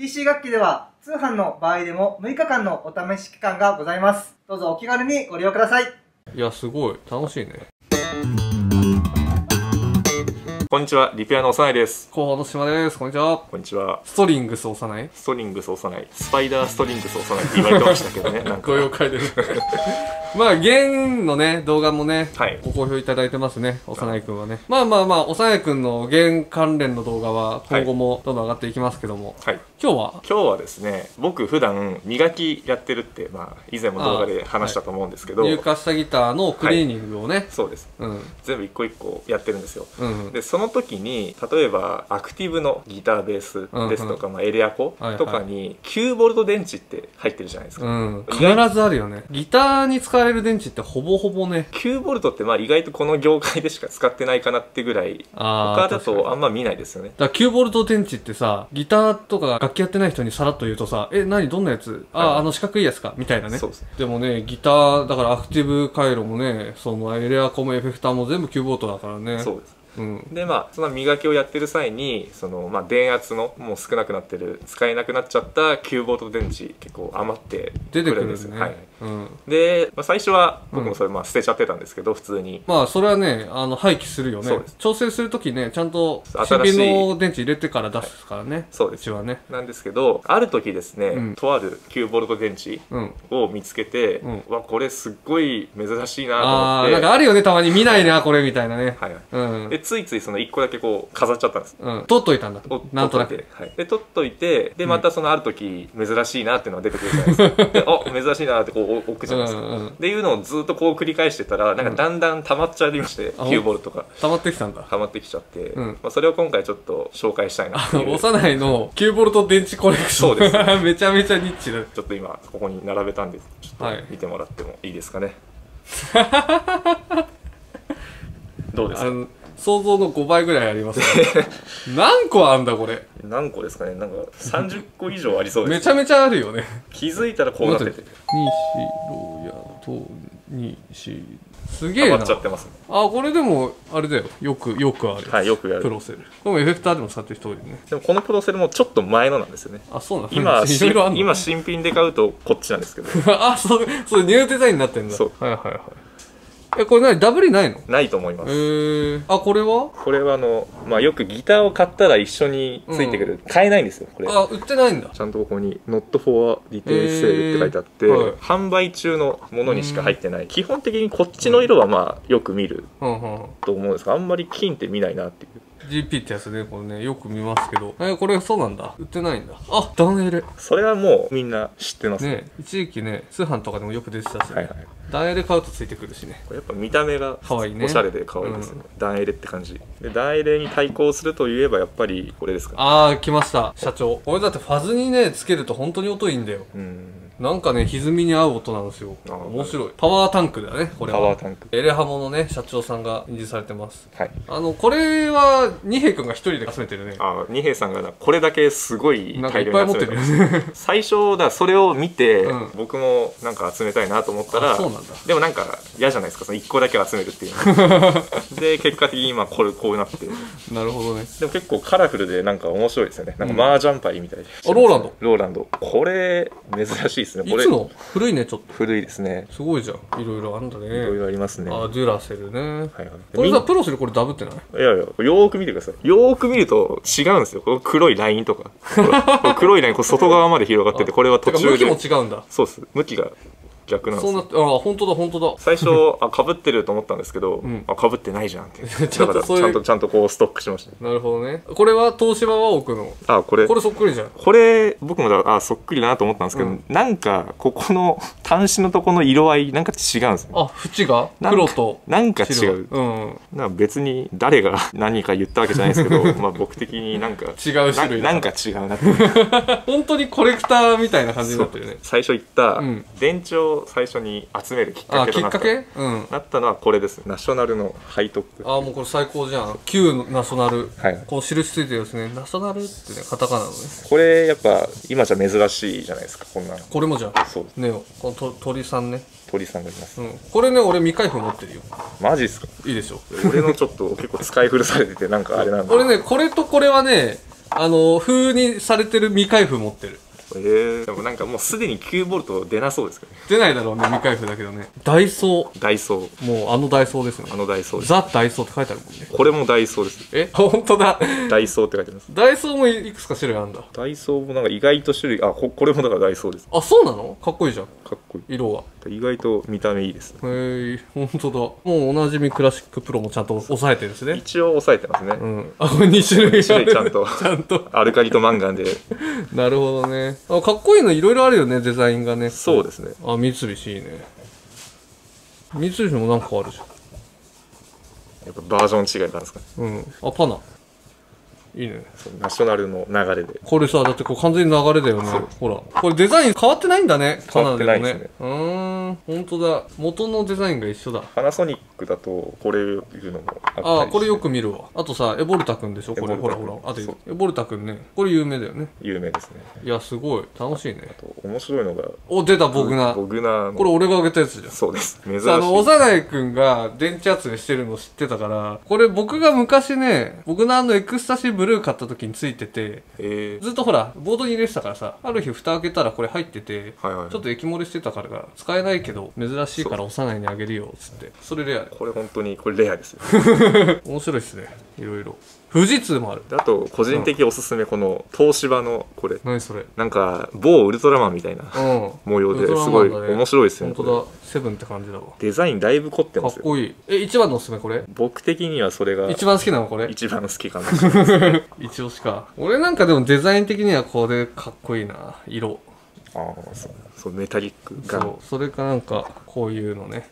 PC 楽器では通販の場合でも6日間のお試し期間がございます。どうぞお気軽にご利用ください。いや、すごい。楽しいね。こんにちは、リペアの長内です。広報の島です。こんにちは。こんにちは。ストリングス長内？ストリングス長内。スパイダーストリングス長内って言われてましたけどね。なんかご用会です。まあ、弦のね、動画もね、はい、ご好評いただいてますね、長内くんはね。まあ、長内くんの弦関連の動画は今後もどんどん上がっていきますけども。はい。今日はですね、僕普段磨きやってるって、まあ、以前も動画で話したと思うんですけど。入荷したギターのクリーニングをね。はい、そうです。うん。全部一個一個やってるんですよ。うん。で、その時に例えばアクティブのギターベースですとか、まあ、エレアコとかに 9V 電池って入ってるじゃないですか、うん、必ずあるよね。ギターに使える電池ってほぼほぼね 9V ってまあ意外とこの業界でしか使ってないかなってぐらい、他だとあんま見ないですよね。だから 9V 電池ってさ、ギターとか楽器やってない人にさらっと言うとさ「え、何どんなやつ？あ、あの四角いやつか」みたいなね。そうです。でもね、ギターだからアクティブ回路もね、そのエレアコもエフェクターも全部 9V だからね。そうです。でまあ、その磨きをやってる際にその、まあ、電圧のもう少なくなってる、使えなくなっちゃった 9V 電池結構余って出てくるんですよね。はい、うん、で、まあ、最初は僕もそれ、まあ、捨てちゃってたんですけど、普通にまあそれはね、廃棄するよね。調整する時ね、ちゃんと新品の電池入れてから出すからね。はい、そうですよね。なんですけど、ある時ですね、うん、とある 9V 電池を見つけて、うんうん、わ、これすっごい珍しいなと思って。なんかあるよね、たまに見ないなこれみたいなね。はい、はい、うん、ついついその1個だけこう飾っちゃったんです。うん、取っといたんだ、なんとなく。はい、で取っといて、でまたそのある時珍しいなっていうのが出てくるじゃないですか。で、あ、珍しいなってこう置くじゃないですか。っていうのをずっとこう繰り返してたら、なんかだんだん溜まっちゃいまして、 9V が溜まってきたんだ。溜まってきちゃって、それを今回ちょっと紹介したいなっていう。長内の 9V 電池コレクション。そうです。めちゃめちゃニッチだ。ちょっと今ここに並べたんで、ちょっと見てもらってもいいですかね。どうですか？想像の5倍ぐらいあります、ね、何個あんだこれ。何個ですかね。なんか30個以上ありそうです。めちゃめちゃあるよね。気づいたらこうなってて、すげえな。溜まっちゃってますね。あ、これでもあれだよ、よくある。はい、よくやるプロセル。これエフェクターでも使ってる人多いよね。でもこのプロセルもちょっと前のなんですよね。あ、そうなんですか。今新品で買うとこっちなんですけど。あ、そうニューデザインになってんだ。そう、はいはいはい。え、これ何、ダブりないの？ないと思います。あ、これはまあ、よくギターを買ったら一緒についてくる、買えないんですよこれ。あ、売ってないんだ。ちゃんとここに「Not for Retail Sale」って書いてあって、販売中のものにしか入ってない。基本的にこっちの色はまあよく見ると思うんですが、あんまり金って見ないなっていう。GP ってやつね、これね、よく見ますけど。これそうなんだ、売ってないんだ。あ、ダンエレ、それはもうみんな知ってますね。一時期ね、通販とかでもよく出てたし、ダンエレ買うとついてくるしね。やっぱ見た目がおしゃれで可愛いですね、ダンエレって感じで。ダンエレに対抗するといえばやっぱりこれですか。ああ、来ました社長。これだってファズにねつけると本当に音いいんだよ。なんかね、歪みに合う音なんですよ。面白い。パワータンクだね、これは。パワータンク。エレハモのね、社長さんが演じされてます。はい。これは、二平くんが一人で集めてるね。ああ、二平さんがこれだけすごい大量に集めてる。最初、それを見て、僕もなんか集めたいなと思ったら、でもなんか嫌じゃないですか、その一個だけ集めるっていうの。で、結果的に今、こうなって。なるほどね。でも結構カラフルで、なんか面白いですよね。なんかマージャンパイみたいで。あ、ローランド。ローランド。これ、珍しいです。いつの？古いね、ちょっと。古いですね。すごいじゃん。いろいろあるんだね。いろいろありますね。あ、デュラセルね。はいはい。これさ、プロセルこれダブってない？いやいや、よーく見てください。よーく見ると違うんですよ。この黒いラインとか。黒いライン、こう外側まで広がってて、これは途中で。向きも違うんだ。そうです。向きが。逆なんです。ああ、本当だ本当だ。最初かぶってると思ったんですけど、かぶってないじゃんって。ちゃんとこうストックしました。なるほどね。これは東芝は奥の。あ、これそっくりじゃん。これ僕もそっくりだなと思ったんですけど、なんかここの端子のとこの色合いなんか違うんですね。あ、縁が黒となんか違う。なんか別に誰が何か言ったわけじゃないですけど、まあ僕的になんか違う種類なんか違うなって。本当にコレクターみたいな感じになってるね。最初言った電池を最初に集めるきっかけとなったのはこれです。ナショナルのハイトップ。ああ、もうこれ最高じゃん。旧ナショナル、こう印ついてるですね。ナショナルってね、カタカナのね。これやっぱ今じゃ珍しいじゃないですか、こんなの。これもじゃあそうですね。この鳥さんね、鳥さんがいます。これね、俺未開封持ってるよ。マジっすか？いいでしょ。俺のちょっと結構使い古されてて、なんかあれなんだ。俺ね、これとこれはね風にされてる未開封持ってる。でもなんかもうすでに9ボルト出なそうですけどね。出ないだろうね、未開封だけどね。ダイソー。ダイソー。もうダイソーですね。ダイソーです。ザ・ダイソーって書いてあるもんね。これもダイソーです。え、本当だ。ダイソーって書いてます。ダイソーもいくつか種類あるんだ。ダイソーもなんか意外と種類、あ、これもだからダイソーです。あ、そうなの？かっこいいじゃん。かっこいい。色は。意外と見た目いいですね。へえ、本当だ。もうおなじみクラシックプロもちゃんと押さえてるんですね。一応押さえてますね。うん。あ、これ2種類。2種類ちゃんと。ちゃんと。アルカリとマンガンで。なるほどね。あ、かっこいいのいろいろあるよね、デザインがね。そうですね。あ、三菱いいね。三菱もなんかあるじゃん。やっぱバージョン違いなんですかね。うん。あ、パナ。いいね。ナショナルの流れで。これさ、だってこれ完全に流れだよね。ほら。これデザイン変わってないんだね。変わってないですね。本当だ。元のデザインが一緒だ。パナソニックだと、これいうのもあったりして。ああ、これよく見るわ。あとさ、エボルタくんでしょこれ。ほらほら。あと、エボルタくんね。これ有名だよね。有名ですね。いや、すごい。楽しいね。あと、面白いのが。お、出た、ボグナ。ボグナ。これ俺があげたやつじゃん。そうです。珍しい。幼いくんが電池集めしてるの知ってたから、これ僕が昔ね、ボグナのエクスタシーブルー買った時についてて、ずっとほらボードに入れてたからさ、ある日蓋開けたらこれ入ってて、ちょっと液漏れしてたから使えないけど珍しいから幼いにあげるよっつって、それレア。これ本当にこれレアですよ。面白いっすね、いろいろ。富士通もある。あと個人的おすすめ、この東芝のこれ。何それ？なんか某ウルトラマンみたいな模様ですごい面白いですよね。本当だ、セブンって感じだわ。デザインだいぶ凝ってますよ。かっこいい。え、一番のおすすめこれ？僕的にはそれが一番好きなのこれ。一番好きかもしれない。一押しか。俺なんかでもデザイン的にはこれかっこいいな、色。ああ、そうメタリックが。そう、それかなんかこういうのね。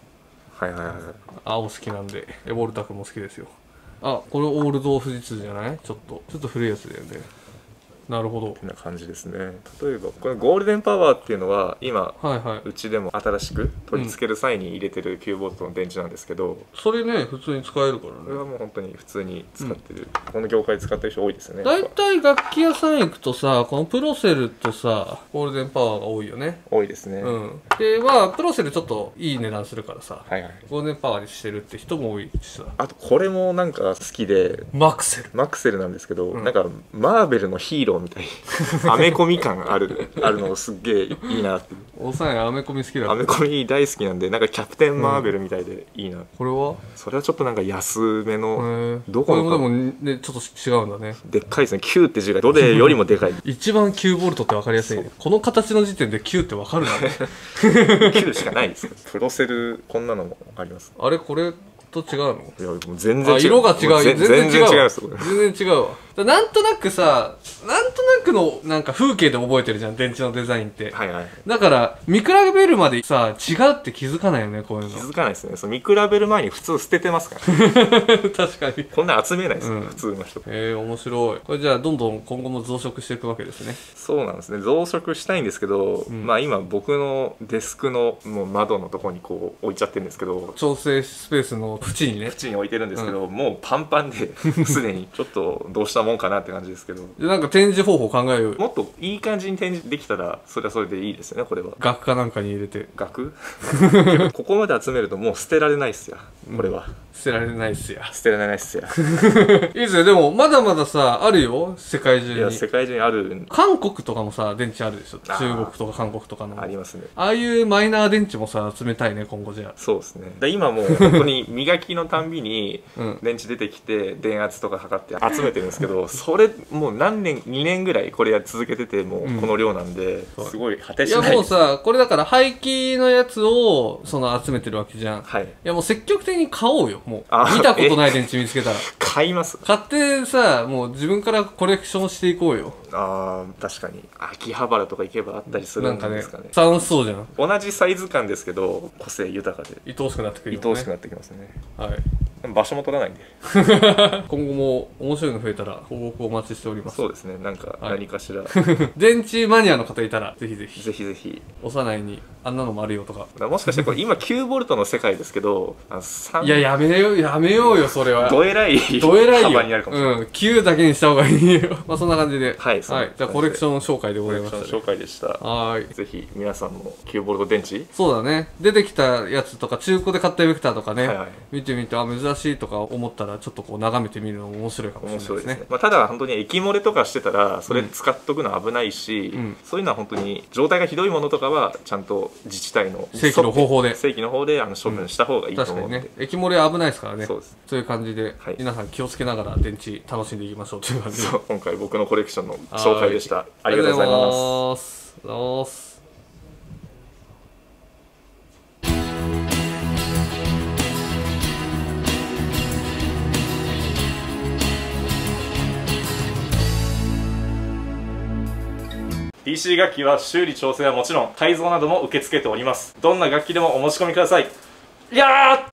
はいはいはい。青好きなんで、エボルタクも好きですよ。あ、これオールド富士通じゃない？ちょっと古いやつだよね。なるほど。こんな感じですね。例えばこのゴールデンパワーっていうのは今、うちでも新しく取り付ける際に入れてる9ボルトの電池なんですけど、それね普通に使えるからね。これはもう本当に普通に使ってる、この業界使ってる人多いですよね。大体楽器屋さん行くとさ、このプロセルとさゴールデンパワーが多いよね。多いですね。で、まあプロセルちょっといい値段するからさ、ゴールデンパワーにしてるって人も多いしさ。あとこれもなんか好きで、マクセルなんですけど、なんかマーベルのヒーローみたいにアメコミ感あるのすっげえいいなって。おさえアメコミ好きだ。アメコミ大好きなんで、なんかキャプテンマーベルみたいでいいな。これはそれはちょっとなんか安めの、どこのかこれもでもちょっと違うんだね。でっかいですね。9って字がどれよりもでかい。一番9ボルトって分かりやすい。この形の時点で9って分かるな。9しかないです。プロセルこんなのもあります。あれ、これと違うの？いや、もう全然違う。色が違う。全然違うわ。なんとなくさ、なんとなくのなんか風景で覚えてるじゃん、電池のデザインって。はいはい。だから、見比べるまでさ、違うって気づかないよね、こういうの。気づかないですね。そう、見比べる前に普通捨ててますから。確かに。こんな集めないですね、普通の人。面白い。これじゃあ、どんどん今後も増殖していくわけですね。そうなんですね。増殖したいんですけど、まあ今僕のデスクのもう窓のとこにこう置いちゃってるんですけど。調整スペースの縁にね。縁に置いてるんですけど、もうパンパンで、すでにちょっとどうしたもんかなって感じですけど。なんか展示方法考えよう。もっといい感じに展示できたらそれはそれでいいですよね。これは額かなんかに入れて額。ここまで集めるともう捨てられないっすや。これは捨てられないっすや。いいですね。でもまだまださあるよ、世界中に。いや、世界中にある。韓国とかもさ電池あるでしょ。中国とか韓国とかのありますね。ああいうマイナー電池もさ集めたいね、今後。じゃあそうですね。今もう本当に磨きのたんびに電池出てきて電圧とか測って集めてるんですけど、それもう何年、2年ぐらいこれ続けてて、もうこの量なんで、すごい果てしない。いや、もうさこれだから廃棄のやつをその集めてるわけじゃん。はい。いや、もう積極的に買おうよ。もう見たことない電池見つけたら買います。買ってさ、もう自分からコレクションしていこうよ。ああ、確かに秋葉原とか行けばあったりするんですかね。楽しそうじゃん。同じサイズ感ですけど個性豊かで愛おしくなってくるよね。愛おしくなってきますね。はい。場所も取らないんで。今後も面白いの増えたら報告をお待ちしております。そうですね。なんか何かしら、電池マニアの方いたらぜひ幼いにあんなのもあるよとか。もしかしてこれ今9ボルトの世界ですけど、いや、やめようよそれは。どえらい幅になるかもしれない。9だけにした方がいいよ。まあそんな感じで、はい、じゃあコレクション紹介でございました。紹介でした。はい。ぜひ皆さんも9ボルト電池、そうだね、出てきたやつとか中古で買ったエフェクターとかね、見てみて、あ、珍しい珍しいとか思ったらちょっとこう眺めてみるのも面白いかもしれないですね。面白いですね。まあ、ただ本当に液漏れとかしてたらそれ使っとくのは危ないし、うん、そういうのは本当に状態がひどいものとかはちゃんと自治体の正規の方法で処分した方がいいと思うので、うん、確かにね、液漏れは危ないですからね。 そういう感じで、はい、皆さん気をつけながら電池楽しんでいきましょうという感じで、今回僕のコレクションの紹介でした。ありがとうございます。PC 楽器は修理調整はもちろん改造なども受け付けております。どんな楽器でもお持ち込みください。いやー。